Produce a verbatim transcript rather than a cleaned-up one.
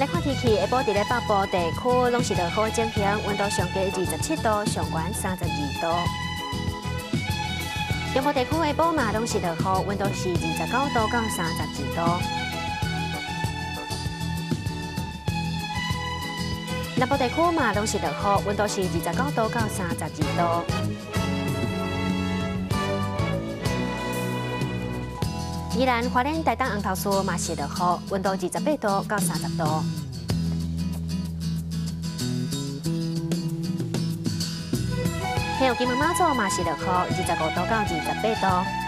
咱看天气，下晡伫咧北部地区拢是落雨整天，温度上低二十七度，上悬三十二度。中部地区下晡嘛拢是落雨，温度是二十九度到三十二度。 南部地区嘛，拢是落雨，温度是二十九度到三十二度。宜兰花莲台东红头树嘛是落雨，温度二十八度到三十度。还有金门马祖嘛是落雨，二十五度到二十八度。